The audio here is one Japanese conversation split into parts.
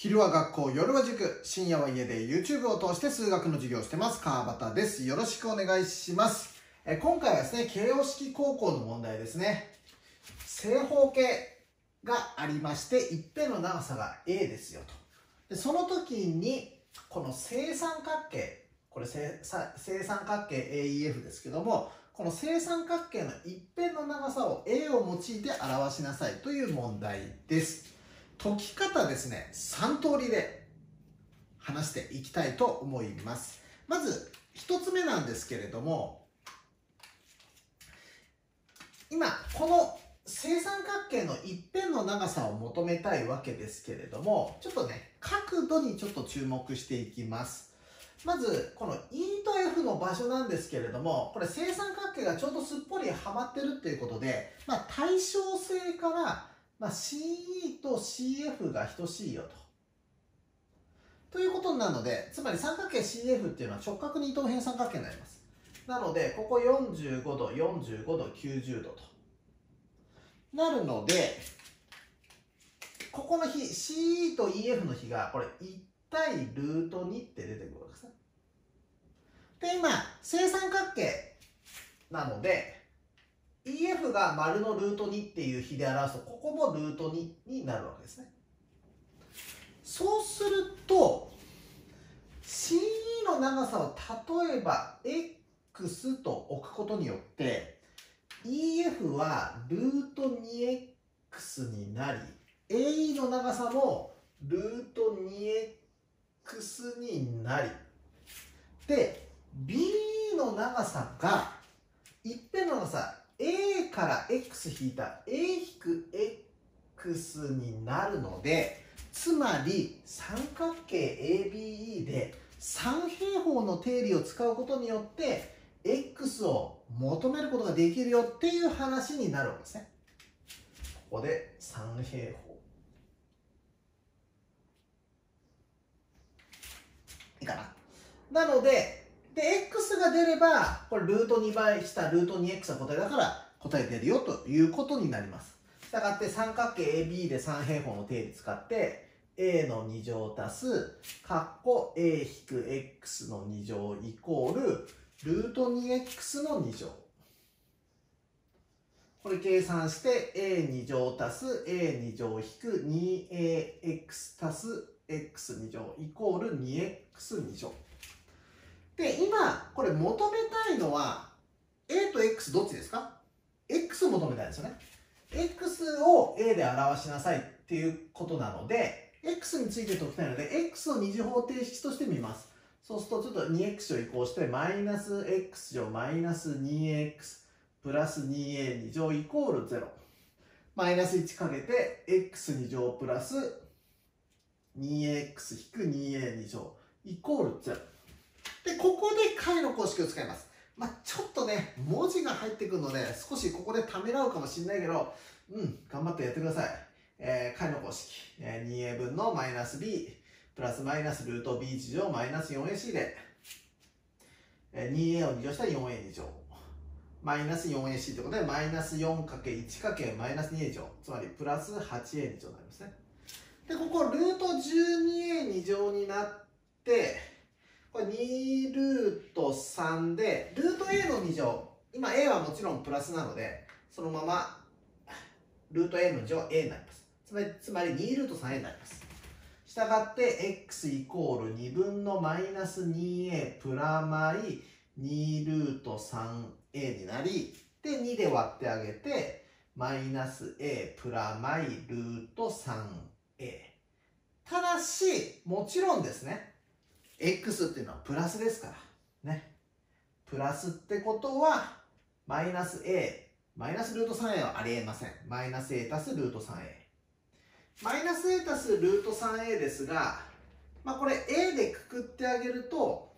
昼は学校、夜は塾、深夜は家で YouTube を通して数学の授業をしてます川端です。よろしくお願いします。今回はですね、形容式高校の問題ですね。正方形がありまして、一辺の長さが A ですよと。でその時にこの正三角形、これ正三角形 AEF ですけども、この正三角形の一辺の長さを A を用いて表しなさいという問題です。解き方ですね、3通りで話していきたいと思います。まず1つ目なんですけれども、今この正三角形の一辺の長さを求めたいわけですけれども、ちょっとね、角度にちょっと注目していきます。まずこの E と F の場所なんですけれども、これ正三角形がちょうどすっぽりはまってるということで、対称性からCE と CF が等しいよということなので、つまり三角形 CF っていうのは直角二等辺三角形になります。なのでここ45度45度90度となるので、ここの比 CE と EF の比がこれ1対ルート2って出てくるわけですね。で今正三角形なのでEF が丸のルート2っていう比で表すと、ここもルート2になるわけですね。そうすると CE の長さを例えば X と置くことによって EF はルート 2X になり、AE の長さもルート 2X になり、で BE の長さが一辺の長さA から X 引いた A-X になるので、つまり三角形 ABE で三平方の定理を使うことによって X を求めることができるよっていう話になるわけですね。ここで三平方いいかな。なのでで X が出れば、これルート2倍したルート 2X が答えだから答え出るよということになります。したがって三角形 AB で三平方の定理使って A の2乗足すかっこ A-X の2乗イコールルート 2X の2乗、これ計算して A2 乗足す A2 乗引く 2AX 足す X2 乗イコール 2X2 乗で、今これ求めたいのは A と X どっちですか？ X を求めたいですよね。 X を A で表しなさいっていうことなので、 X について解きたいので X を二次方程式として見ます。そうするとちょっと 2X を移項してマイナス X 乗マイナス 2X プラス 2A2 乗イコール0、マイナス1かけて X2 乗プラス 2X 引く 2A2 乗イコール0で、ここで解の公式を使います。ちょっとね、文字が入ってくるので、少しここでためらうかもしれないけど、頑張ってやってください。解の公式、2a 分のマイナス b、プラスマイナスルート b1 乗マイナス 4ac で、2a を2乗したら 4a2 乗、マイナス 4ac ということで、マイナス 4×1× マイナス 2a 乗、つまりプラス 8a2 乗になりますね。で、ここ、ルート 12a2 乗になって、これ2ルート3で、ルート A の2乗、今 A はもちろんプラスなので、そのままルート A の2乗 A になります。つまり2ルート 3A になります。したがって、X イコール2分のマイナス 2A プラマイ2ルート 3A になり、で、2で割ってあげて、マイナス A プラマイルート 3A。ただし、もちろんですね、X っていうのはプラスですからね。プラスってことは、マイナス A、マイナスルート 3A はありえません。マイナス A 足すルート 3A。マイナス A 足すルート 3A ですが、これ A でくくってあげると、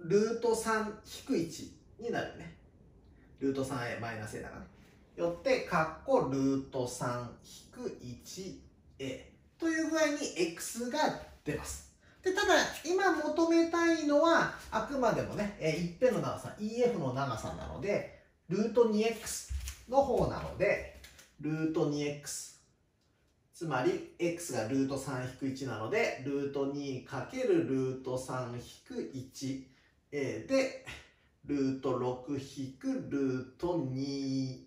ルート 3-1 になるね。ルート 3A マイナス A だからね。よって、かっこルート 3-1A。という具合に X が出ます。で、ただ、今求めたいのは、あくまでもね、一辺の長さ、EF の長さなので、ルート 2X の方なので、ルート 2X つまり x がルート 3-1 なのでルート 2× ルート 3-1 でルート 6- ルート 2a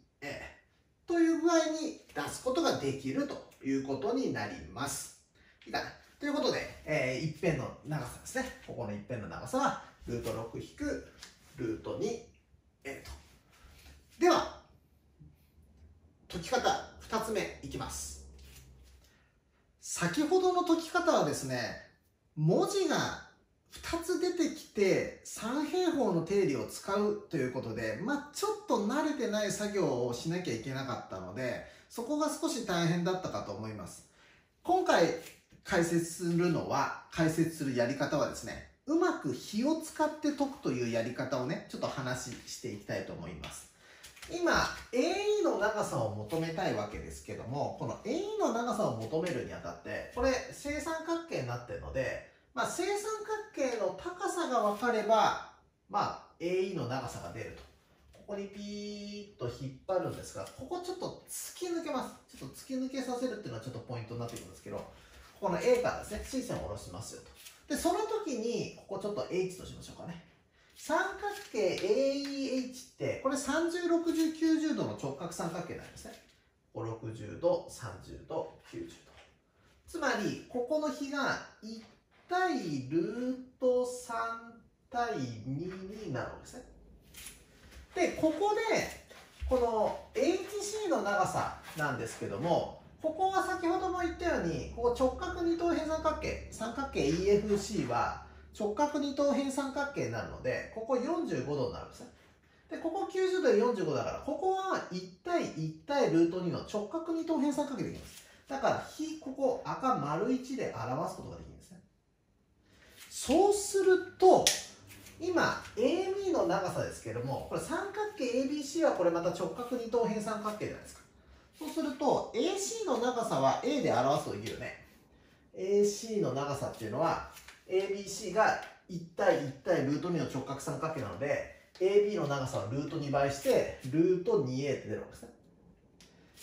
という具合に出すことができるということになります。いいかな？ということで、一辺の長さですね。ここの一辺の長さはルート 6- ルート 2a と。では、解き方2つ目いきます。先ほどの解き方はですね、文字が2つ出てきて三平方の定理を使うということで、ちょっと慣れてない作業をしなきゃいけなかったので、そこが少し大変だったかと思います。今回解説するやり方はですね、うまく比を使って解くというやり方をね、ちょっと話していきたいと思います。今、AE の長さを求めたいわけですけども、この AE の長さを求めるにあたって、これ正三角形になってるので、正三角形の高さが分かれば、AE の長さが出ると。ここにピーッと引っ張るんですが、ここちょっと突き抜けます。ちょっと突き抜けさせるっていうのはちょっとポイントになってくるんですけど、ここの A からですね、垂線を下ろしますよと。で、その時に、ここちょっと H としましょうかね。三角形 AEH って、これ30、60、90度の直角三角形なんですね。ここ60度、30度、90度。つまり、ここの比が1対ルート3対2になるんですね。で、ここで、この HC の長さなんですけども、ここは先ほども言ったように、ここ直角二等辺三角形、三角形 EFC は直角二等辺三角形になるので、ここ45度になるんですね。で、ここ90度で45度だから、ここは1対1対ルート2の直角二等辺三角形できます。だから、ここ赤丸1で表すことができるんですね。そうすると、今、AB の長さですけども、これ三角形 ABC はこれまた直角二等辺三角形じゃないですか。そうすると、AC の長さは A で表すとできるね。AC の長さっていうのは、ABC が1対1対ルート2の直角三角形なので、AB の長さをルート2倍して、ルート 2A って出るわけですね。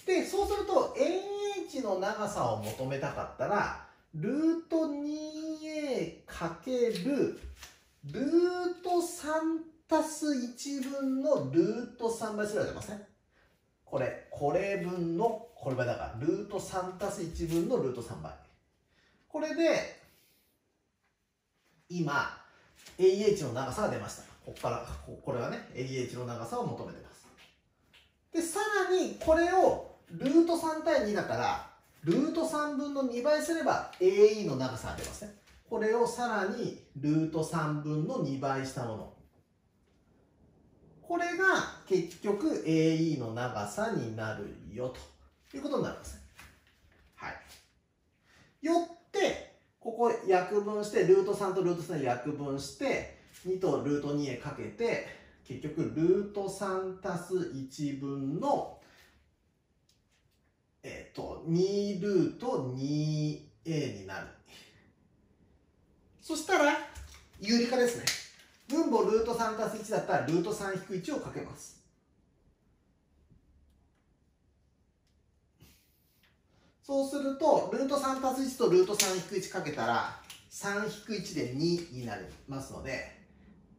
で、そうすると、AH の長さを求めたかったら、ルート 2A かける、ルート3たす1分のルート3倍するわけですね。これ分の、これ倍だから、ルート3たす1分のルート3倍。これで、今、AH の長さが出ました。ここから、これはね、AH の長さを求めてます。で、さらに、これを、ルート3対2だから、ルート3分の2倍すれば、AE の長さが出ますね。これをさらに、ルート3分の2倍したもの。これが結局 AE の長さになるよということになります。はい。よって、ここ約分して、ルート3とルート3約分して、2とルート2へかけて、結局ルート3たす1分の、2ルート 2a になる。そしたら、有理化ですね。分母ルート3たす1だったらルート 3-1 をかけます。そうすると、ルート3たす1とルート 3-1 かけたら、3-1 で2になりますので、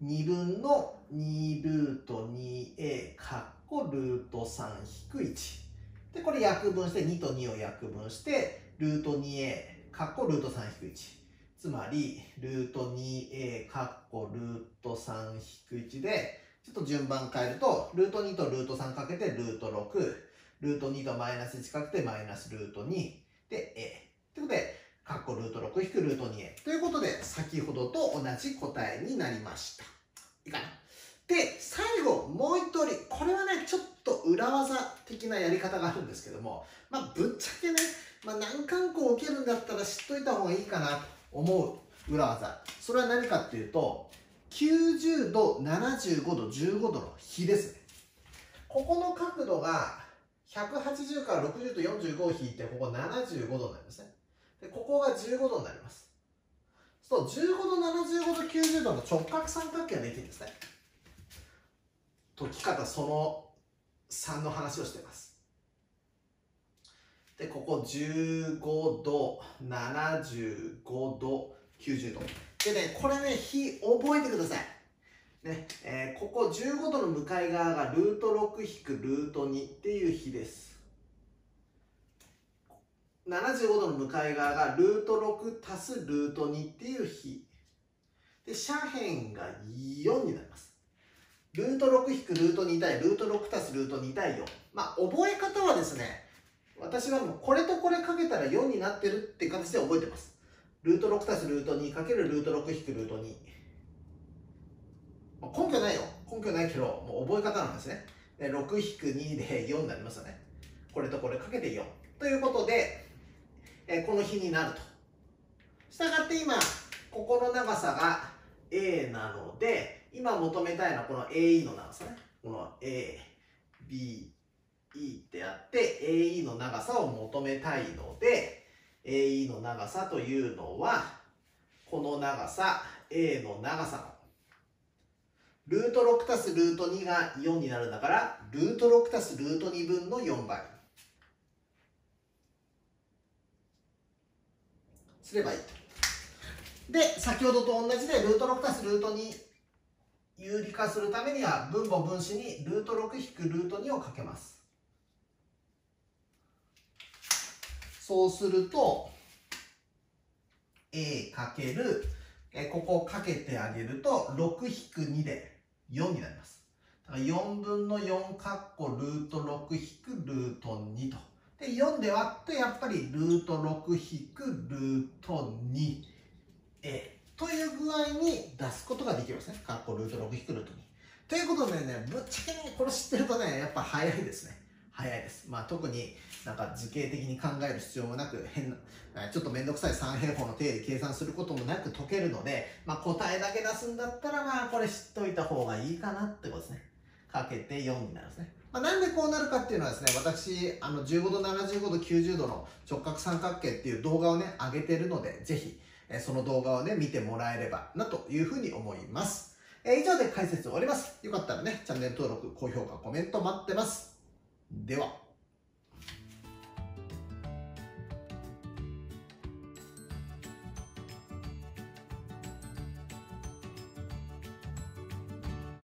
2分の2ルート 2a かっこルート 3-1。で、これ約分して、2と2を約分して、ルート 2a かっこルート 3-1。つまり、ルート 2a かっこルート 3-1 で、ちょっと順番変えると、ルート2とルート3かけてルート6、ルート2とマイナス1かけてマイナスルート2で a。ということで、かっこルート6引くルート 2a。ということで、先ほどと同じ答えになりました。いいかな？で、最後、もう一通り、これはね、ちょっと裏技的なやり方があるんですけども、ぶっちゃけね、難関校受けるんだったら知っといた方がいいかなと。思う裏技。それは何かっていうと、90度、75度、15度の比ですね。ここの角度が180から60と45を引いて、ここ75度になりますね。で、ここが15度になります。そう、15度、75度、90度の直角三角形ができるんですね。解き方その3の話をしています。で、ここ15度、75度、90度。でね、これね、比覚えてください。ね、ここ15度の向かい側がルート6引くルート2っていう比です。75度の向かい側がルート6足すルート2っていう比。で、斜辺が4になります。ルート6引くルート2対ルート6足すルート2対4。まあ、覚え方はですね、私はもうこれとこれかけたら4になってるって形で覚えてます。ルート6足すルート2かけるルート6引くルート2。まあ、根拠ないよ。根拠ないけど、もう覚え方なんですね。で、6引く2で4になりますよね。これとこれかけて4。ということで、この比になると。したがって今、ここの長さが A なので、今求めたいのはこの AE の長さね。この A、B、E ってやって、AE の長さを求めたいので、AE の長さというのは、この長さ、A の長さの。ルート6足すルート2が4になるんだから、ルート6足すルート2分の4倍。すればいいと。で、先ほどと同じで、ルート6足すルート2有理化するためには、分母分子にルート6引くルート2をかけます。そうすると、A かける、ここをかけてあげると、6引く2で4になります。だから4分の4かっこルート6引くルート2と。で、4で割って、やっぱりルート6引くルート 2a という具合に出すことができるんですね。かっこルート6引くルート2。ということでね、ぶっちゃけね、これ知ってるとね、やっぱ早いですね。早いです。まあ特になんか図形的に考える必要もなく、変な、ちょっとめんどくさい三平方の定理計算することもなく解けるので、まあ答えだけ出すんだったら、まあこれ知っといた方がいいかなってことですね。かけて4になるんですね。まあ、なんでこうなるかっていうのはですね、私、15度、75度、90度の直角三角形っていう動画をね、上げてるので、ぜひ、その動画をね、見てもらえればなというふうに思います。以上で解説終わります。よかったらね、チャンネル登録、高評価、コメント待ってます。では。